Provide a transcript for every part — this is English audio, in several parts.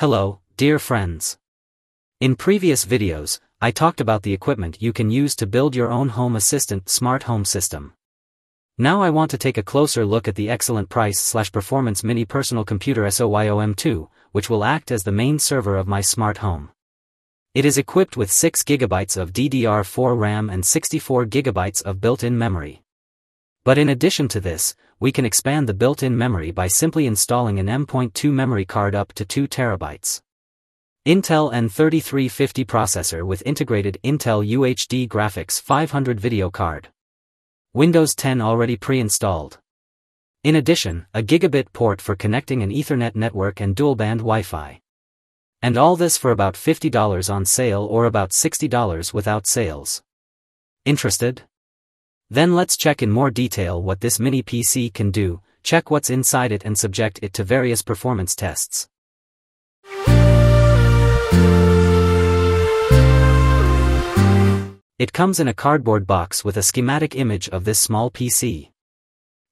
Hello, dear friends. In previous videos, I talked about the equipment you can use to build your own home assistant smart home system. Now I want to take a closer look at the excellent price/performance mini personal computer SOYO M2, which will act as the main server of my smart home. It is equipped with 6 GB of DDR4 RAM and 64 GB of built-in memory. But in addition to this, we can expand the built-in memory by simply installing an M.2 memory card up to 2 TB. Intel N3350 processor with integrated Intel UHD Graphics 500 video card. Windows 10 already pre-installed. In addition, a gigabit port for connecting an Ethernet network and dual-band Wi-Fi. And all this for about $50 on sale or about $60 without sales. Interested? Then let's check in more detail what this mini PC can do, check what's inside it and subject it to various performance tests. It comes in a cardboard box with a schematic image of this small PC.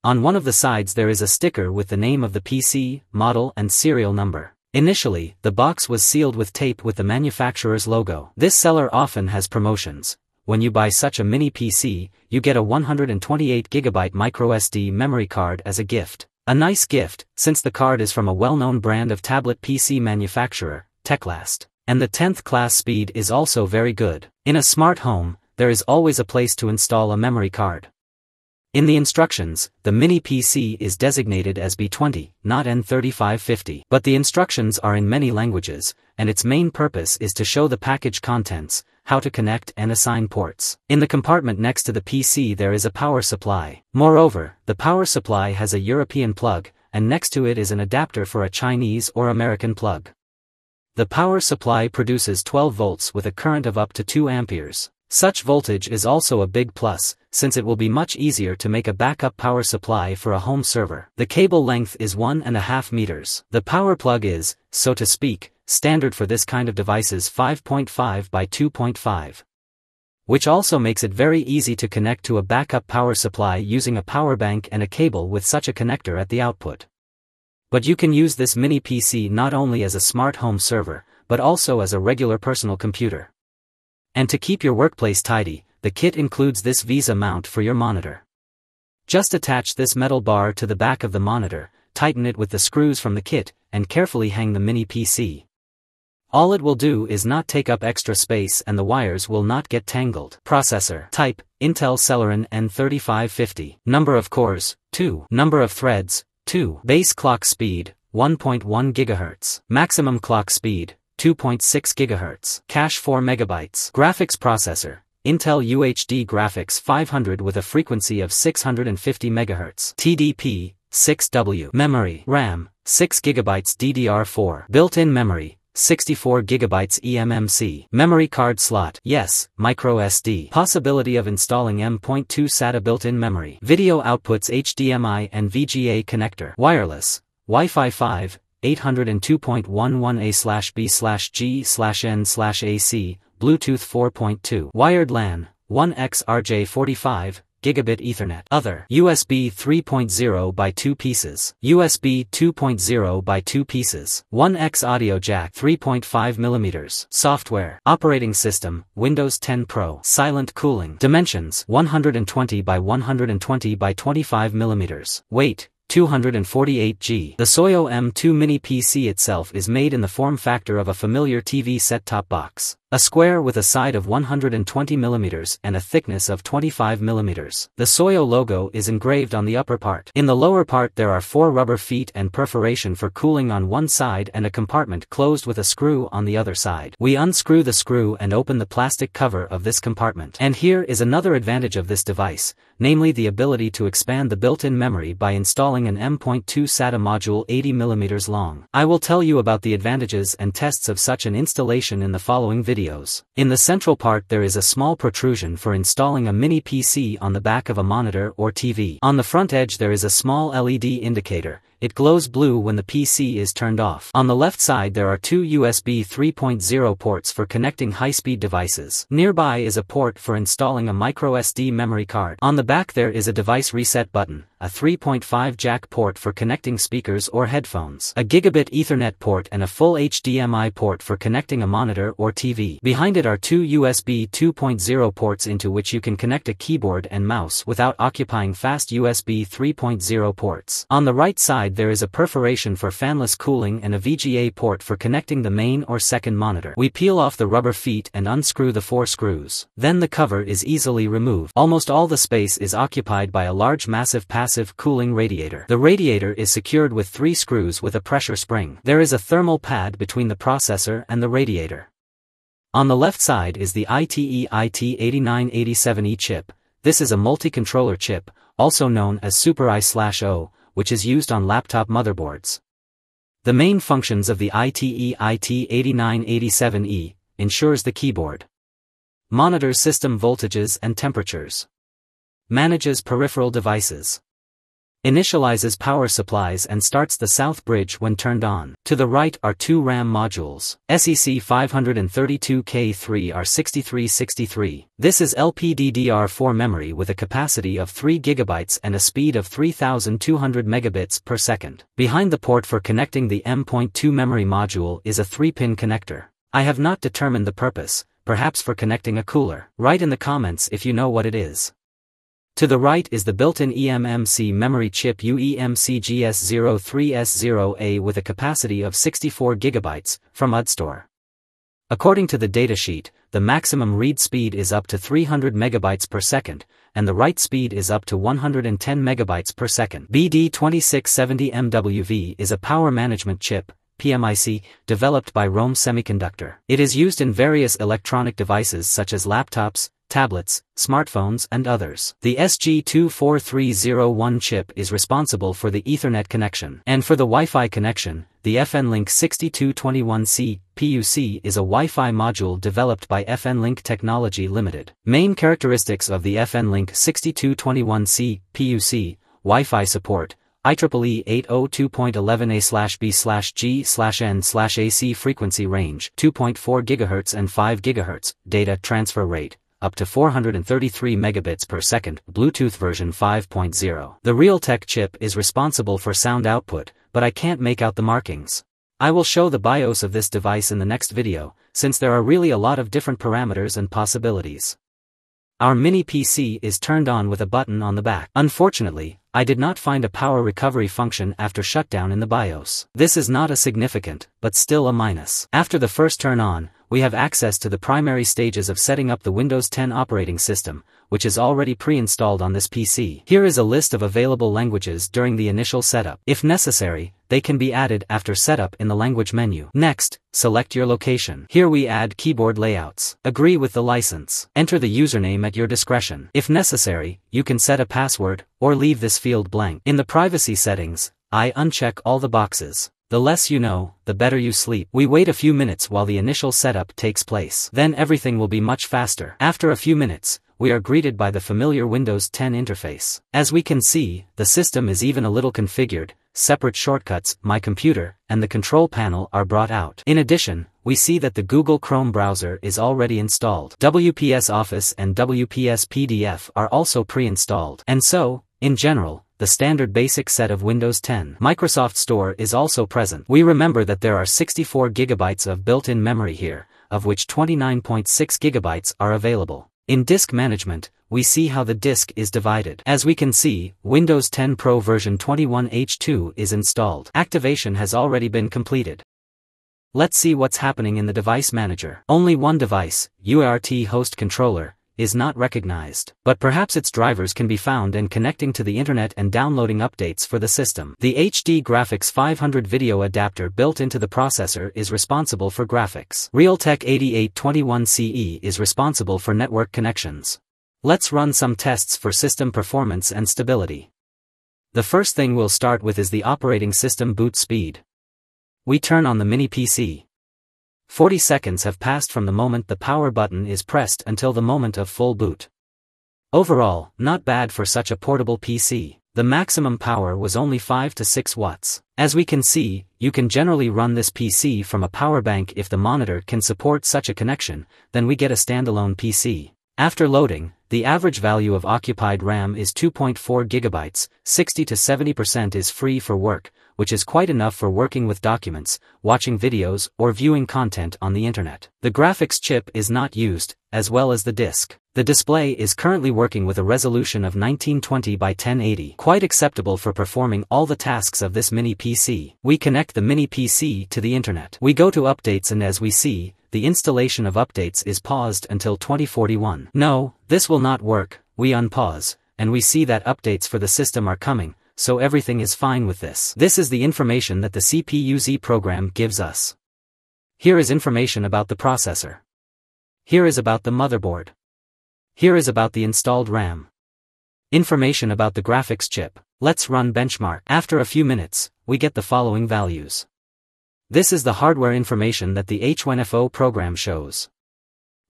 On one of the sides there is a sticker with the name of the PC, model and serial number. Initially, the box was sealed with tape with the manufacturer's logo. This seller often has promotions. When you buy such a mini PC, you get a 128 GB microSD memory card as a gift. A nice gift, since the card is from a well-known brand of tablet PC manufacturer, Techlast. And the 10th class speed is also very good. In a smart home, there is always a place to install a memory card. In the instructions, the mini PC is designated as B20, not N3550. But the instructions are in many languages, and its main purpose is to show the package contents, how to connect and assign ports. In the compartment next to the PC there is a power supply. Moreover, the power supply has a European plug, and next to it is an adapter for a Chinese or American plug. The power supply produces 12 volts with a current of up to 2 amperes. Such voltage is also a big plus, since it will be much easier to make a backup power supply for a home server. The cable length is 1.5 meters. The power plug is, so to speak, standard for this kind of devices 5.5 by 2.5. Which also makes it very easy to connect to a backup power supply using a power bank and a cable with such a connector at the output. But you can use this mini PC not only as a smart home server, but also as a regular personal computer. And to keep your workplace tidy, the kit includes this VESA mount for your monitor. Just attach this metal bar to the back of the monitor, tighten it with the screws from the kit, and carefully hang the mini PC. All it will do is not take up extra space and the wires will not get tangled. Processor type, Intel Celeron N3550. Number of cores, 2. Number of threads, 2. Base clock speed, 1.1 GHz. Maximum clock speed, 2.6 GHz. Cache 4 MB. Graphics processor, Intel UHD Graphics 500 with a frequency of 650 MHz. TDP, 6W. Memory RAM, 6 GB DDR4. Built-in memory, 64 GB EMMC. Memory card slot. Yes, microSD. Possibility of installing M.2 SATA built-in memory. Video outputs HDMI and VGA connector. Wireless. Wi-Fi 5, 802.11a/b/g/n/ac, Bluetooth 4.2. Wired LAN, 1x rj45, Gigabit Ethernet. Other. USB 3.0 by 2 pieces. USB 2.0 by 2 pieces. 1x audio jack 3.5 mm. Software. Operating system, Windows 10 Pro. Silent cooling. Dimensions, 120 by 120 by 25 mm. Weight, 248 g. The SOYO M2 mini PC itself is made in the form factor of a familiar TV set-top box. A square with a side of 120 mm and a thickness of 25 mm. The SOYO logo is engraved on the upper part. In the lower part there are 4 rubber feet and perforation for cooling on one side and a compartment closed with a screw on the other side. We unscrew the screw and open the plastic cover of this compartment. And here is another advantage of this device, namely the ability to expand the built-in memory by installing an M.2 SATA module 80 mm long. I will tell you about the advantages and tests of such an installation in the following videos. In the central part there is a small protrusion for installing a mini PC on the back of a monitor or TV. On the front edge there is a small LED indicator. It glows blue when the PC is turned off. On the left side there are 2 USB 3.0 ports for connecting high-speed devices. Nearby is a port for installing a microSD memory card. On the back there is a device reset button, a 3.5 jack port for connecting speakers or headphones, a gigabit Ethernet port and a full HDMI port for connecting a monitor or TV. Behind it are two USB 2.0 ports into which you can connect a keyboard and mouse without occupying fast USB 3.0 ports. On the right side there is a perforation for fanless cooling and a VGA port for connecting the main or second monitor. We peel off the rubber feet and unscrew the four screws. Then the cover is easily removed. Almost all the space is occupied by a large massive passive cooling radiator. The radiator is secured with three screws with a pressure spring. There is a thermal pad between the processor and the radiator. On the left side is the ITE IT8987E chip. This is a multi-controller chip, also known as Super I/O, which is used on laptop motherboards. The main functions of the ITE IT8987E ensures the keyboard monitors system voltages and temperatures, manages peripheral devices, initializes power supplies and starts the south bridge when turned on. To the right are two RAM modules, SEC532K3R6363. This is LPDDR4 memory with a capacity of 3 GB and a speed of 3200 megabits per second. Behind the port for connecting the M.2 memory module is a 3-pin connector. I have not determined the purpose, perhaps for connecting a cooler. Write in the comments if you know what it is. To the right is the built-in EMMC memory chip UEMC GS03S0A with a capacity of 64 GB, from UDStore. According to the datasheet, the maximum read speed is up to 300 MB per second, and the write speed is up to 110 MB per second. BD2670MWV is a power management chip, PMIC, developed by Rome Semiconductor. It is used in various electronic devices such as laptops, tablets, smartphones and others. The SG24301 chip is responsible for the Ethernet connection. And for the Wi-Fi connection, the FNLink 6221C PUC is a Wi-Fi module developed by FNLink Technology Limited. Main characteristics of the FNLink 6221C PUC, Wi-Fi support, IEEE 802.11a/b/g/n/ac frequency range, 2.4 GHz and 5 GHz, data transfer rate, up to 433 megabits per second, Bluetooth version 5.0. The Realtek chip is responsible for sound output, but I can't make out the markings. I will show the BIOS of this device in the next video, since there are really a lot of different parameters and possibilities. Our mini PC is turned on with a button on the back. Unfortunately, I did not find a power recovery function after shutdown in the BIOS. This is not a significant, but still a minus. After the first turn on, we have access to the primary stages of setting up the Windows 10 operating system, which is already pre-installed on this PC. Here is a list of available languages during the initial setup. If necessary, they can be added after setup in the language menu. Next, select your location. Here we add keyboard layouts. Agree with the license. Enter the username at your discretion. If necessary, you can set a password, or leave this field blank. In the privacy settings, I uncheck all the boxes. The less you know, the better you sleep. We wait a few minutes while the initial setup takes place. Then everything will be much faster. After a few minutes, we are greeted by the familiar Windows 10 interface. As we can see, the system is even a little configured. Separate shortcuts, My Computer, and the control panel are brought out. In addition, we see that the Google Chrome browser is already installed. WPS Office and WPS PDF are also pre-installed. And so, in general, the standard basic set of Windows 10. Microsoft Store is also present. We remember that there are 64 GB of built-in memory here, of which 29.6 GB are available. In disk management, we see how the disk is divided. As we can see, Windows 10 Pro version 21H2 is installed. Activation has already been completed. Let's see what's happening in the device manager. Only one device, UART host controller, is not recognized. But perhaps its drivers can be found and connecting to the internet and downloading updates for the system. The HD Graphics 500 video adapter built into the processor is responsible for graphics. Realtek 8821CE is responsible for network connections. Let's run some tests for system performance and stability. The first thing we'll start with is the operating system boot speed. We turn on the mini PC. 40 seconds have passed from the moment the power button is pressed until the moment of full boot. Overall, not bad for such a portable PC. The maximum power was only 5 to 6 watts. As we can see, you can generally run this PC from a power bank if the monitor can support such a connection, then we get a standalone PC. After loading, the average value of occupied RAM is 2.4 GB, 60 to 70% is free for work, which is quite enough for working with documents, watching videos, or viewing content on the internet. The graphics chip is not used, as well as the disk. The display is currently working with a resolution of 1920 by 1080, quite acceptable for performing all the tasks of this mini PC. We connect the mini PC to the internet. We go to updates, and as we see, the installation of updates is paused until 2041. No, this will not work. We unpause, and we see that updates for the system are coming, so everything is fine with this. This is the information that the CPU-Z program gives us. Here is information about the processor. Here is about the motherboard. Here is about the installed RAM. Information about the graphics chip. Let's run benchmark. After a few minutes, we get the following values. This is the hardware information that the H1FO program shows.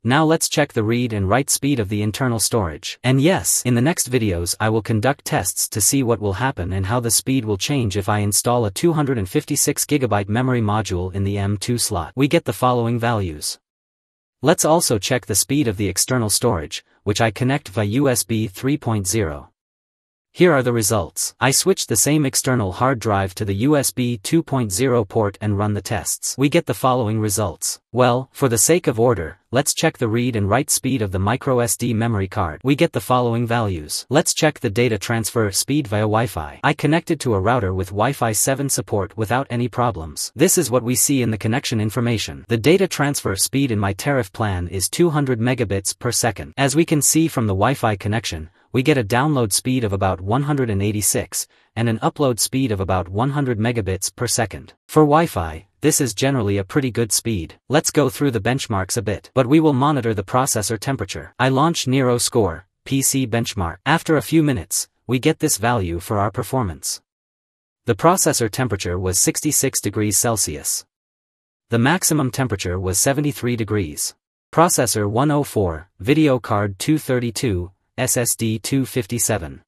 Now let's check the read and write speed of the internal storage. And yes, in the next videos I will conduct tests to see what will happen and how the speed will change if I install a 256GB memory module in the M.2 slot. We get the following values. Let's also check the speed of the external storage, which I connect via USB 3.0. Here are the results. I switch the same external hard drive to the USB 2.0 port and run the tests. We get the following results. Well, for the sake of order, let's check the read and write speed of the microSD memory card. We get the following values. Let's check the data transfer speed via Wi-Fi. I connected to a router with Wi-Fi 7 support without any problems. This is what we see in the connection information. The data transfer speed in my tariff plan is 200 megabits per second. As we can see from the Wi-Fi connection, we get a download speed of about 186, and an upload speed of about 100 megabits per second. For Wi-Fi, this is generally a pretty good speed. Let's go through the benchmarks a bit. But we will monitor the processor temperature. I launch NeroScore, PC benchmark. After a few minutes, we get this value for our performance. The processor temperature was 66 degrees Celsius. The maximum temperature was 73 degrees. Processor 104, video card 232, SSD 257.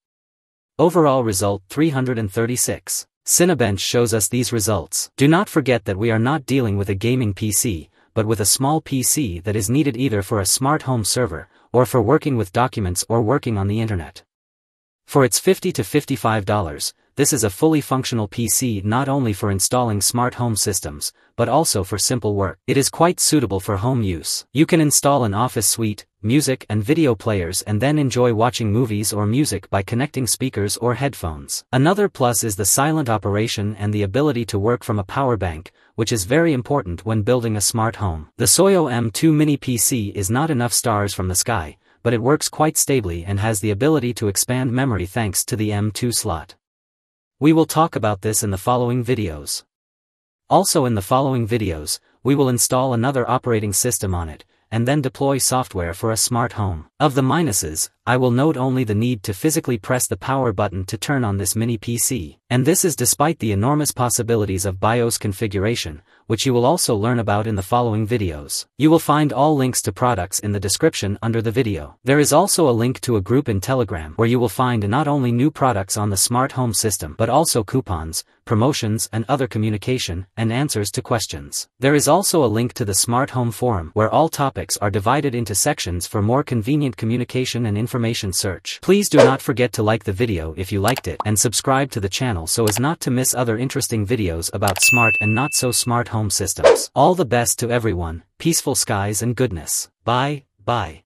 Overall result 336. Cinebench shows us these results. Do not forget that we are not dealing with a gaming PC, but with a small PC that is needed either for a smart home server, or for working with documents or working on the internet. For its $50 to $55, this is a fully functional PC not only for installing smart home systems, but also for simple work. It is quite suitable for home use. You can install an office suite, music and video players, and then enjoy watching movies or music by connecting speakers or headphones. Another plus is the silent operation and the ability to work from a power bank, which is very important when building a smart home. The SOYO M2 mini PC is not enough stars from the sky, but it works quite stably and has the ability to expand memory thanks to the M2 slot. We will talk about this in the following videos. Also in the following videos, we will install another operating system on it, and then deploy software for a smart home. Of the minuses, I will note only the need to physically press the power button to turn on this mini PC. And this is despite the enormous possibilities of BIOS configuration, which you will also learn about in the following videos. You will find all links to products in the description under the video. There is also a link to a group in Telegram where you will find not only new products on the smart home system but also coupons, promotions and other communication, and answers to questions. There is also a link to the smart home forum where all topics are divided into sections for more convenient communication and information search. Please do not forget to like the video if you liked it, and subscribe to the channel so as not to miss other interesting videos about smart and not so smart home systems. All the best to everyone, peaceful skies and goodness. Bye, bye.